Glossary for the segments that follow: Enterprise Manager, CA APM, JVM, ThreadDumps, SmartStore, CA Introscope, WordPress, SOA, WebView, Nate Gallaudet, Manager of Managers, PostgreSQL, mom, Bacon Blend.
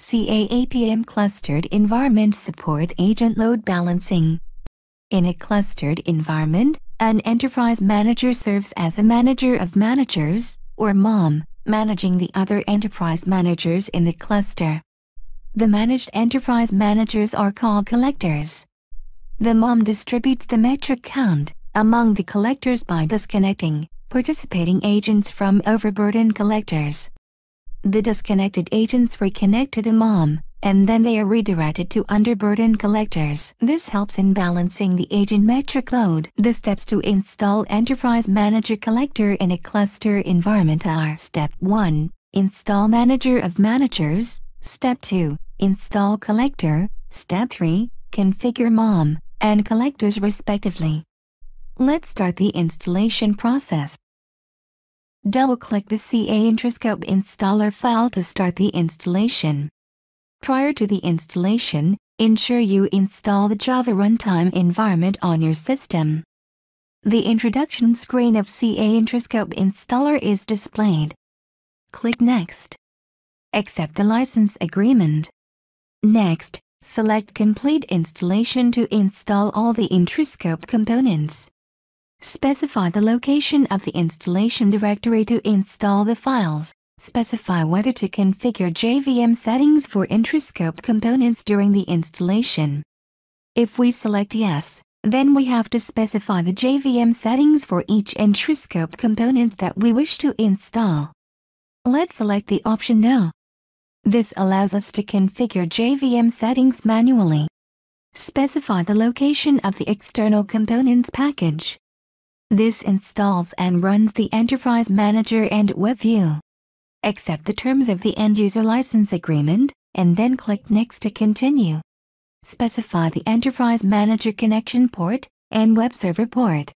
CA APM Clustered Environment Support Agent Load Balancing. In a clustered environment, an enterprise manager serves as a manager of managers, or mom, managing the other enterprise managers in the cluster. The managed enterprise managers are called collectors. The mom distributes the metric count among the collectors by disconnecting participating agents from overburdened collectors. The disconnected agents reconnect to the mom, and then they are redirected to underburdened collectors. This helps in balancing the agent metric load. The steps to install Enterprise Manager Collector in a cluster environment are: Step 1. Install Manager of Managers. Step 2. Install Collector. Step 3. Configure mom and collectors respectively. Let's start the installation process. Double-click the CA Introscope installer file to start the installation. Prior to the installation, ensure you install the Java runtime environment on your system. The introduction screen of CA Introscope installer is displayed. Click Next. Accept the license agreement. Next, select Complete Installation to install all the Introscope components. Specify the location of the installation directory to install the files. Specify whether to configure JVM settings for Introscope components during the installation. If we select yes, then we have to specify the JVM settings for each Introscope components that we wish to install. Let's select the option no. This allows us to configure JVM settings manually. Specify the location of the external components package. This installs and runs the Enterprise Manager and WebView. Accept the terms of the end-user license agreement, and then click Next to continue. Specify the Enterprise Manager connection port and web server port.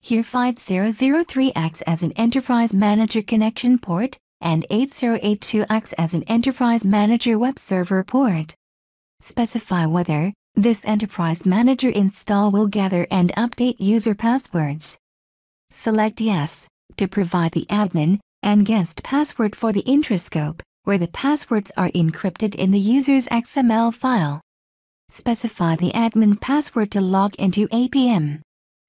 Here 5003 acts as an Enterprise Manager connection port, and 8082 acts as an Enterprise Manager web server port. Specify whether this Enterprise Manager install will gather and update user passwords. Select Yes to provide the admin and guest password for the Introscope, where the passwords are encrypted in the user's XML file. Specify the admin password to log into APM.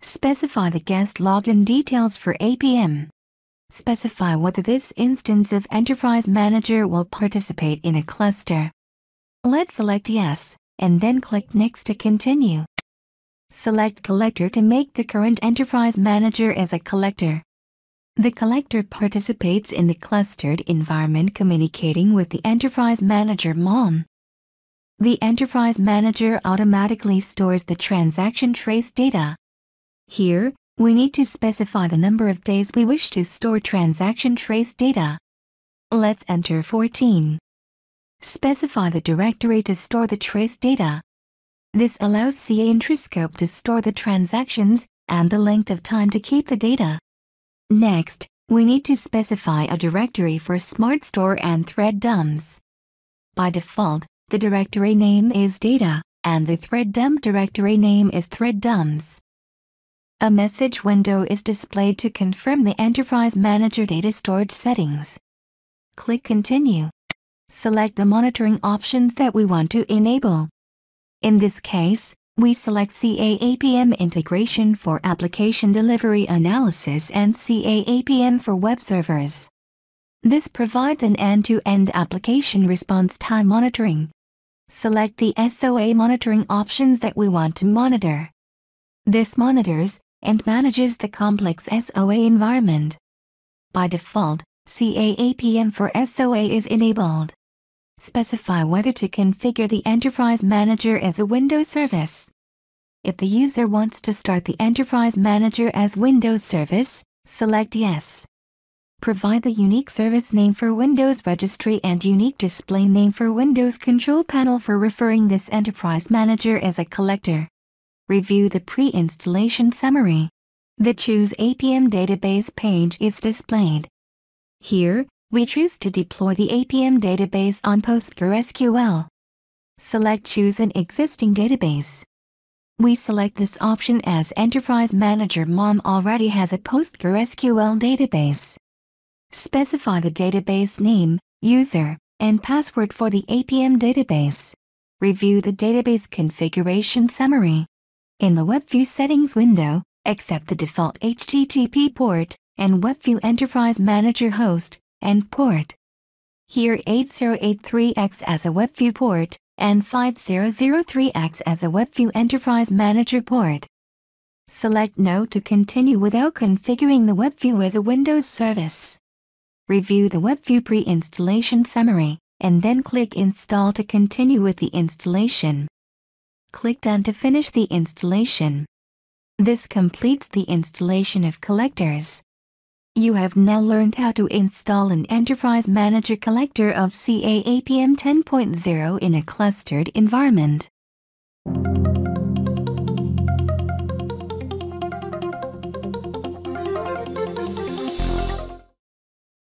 Specify the guest login details for APM. Specify whether this instance of Enterprise Manager will participate in a cluster. Let's select Yes, and then click Next to continue. Select Collector to make the current Enterprise Manager as a collector. The collector participates in the clustered environment, communicating with the Enterprise Manager mom. The Enterprise Manager automatically stores the transaction trace data. Here, we need to specify the number of days we wish to store transaction trace data. Let's enter 14. Specify the directory to store the trace data. This allows CA Introscope to store the transactions and the length of time to keep the data. Next, we need to specify a directory for SmartStore and ThreadDumps. By default, the directory name is data, and the ThreadDump directory name is ThreadDumps. A message window is displayed to confirm the Enterprise Manager data storage settings. Click Continue. Select the monitoring options that we want to enable. In this case, we select CA APM integration for application delivery analysis and CA APM for web servers. This provides an end-to-end application response time monitoring. Select the SOA monitoring options that we want to monitor. This monitors and manages the complex SOA environment. By default, CA APM for SOA is enabled. Specify whether to configure the Enterprise Manager as a Windows service. If the user wants to start the Enterprise Manager as Windows service, select Yes. Provide the unique service name for Windows registry and unique display name for Windows control panel for referring this Enterprise Manager as a collector. Review the pre-installation summary. The Choose APM database page is displayed. Here, we choose to deploy the APM database on PostgreSQL. Select Choose an existing database. We select this option as Enterprise Manager Mom already has a PostgreSQL database. Specify the database name, user, and password for the APM database. Review the database configuration summary. In the WebView settings window, accept the default HTTP port and WebView Enterprise Manager host and port. Here 8083X as a WebView port and 5003X as a WebView Enterprise Manager port. Select No to continue without configuring the WebView as a Windows service. Review the WebView pre-installation summary, and then click Install to continue with the installation. Click Done to finish the installation. This completes the installation of collectors. You have now learned how to install an Enterprise Manager collector of CA APM 10.0 in a clustered environment.